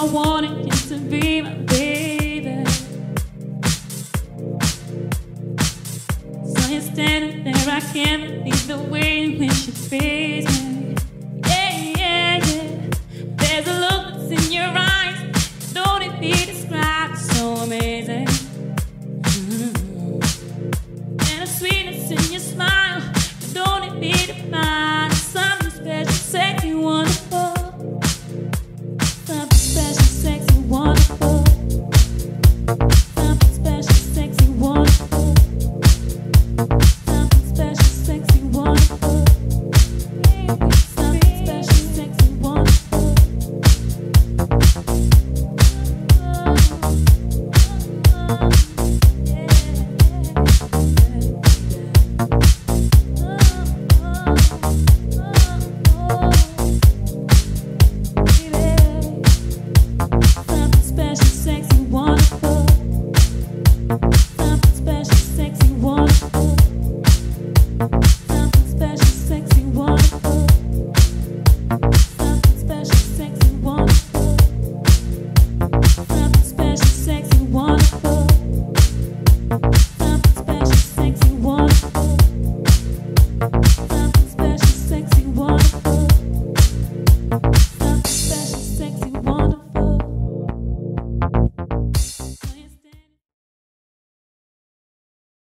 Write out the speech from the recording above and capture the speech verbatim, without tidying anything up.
I wanted just to be my